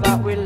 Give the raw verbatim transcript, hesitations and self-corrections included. but we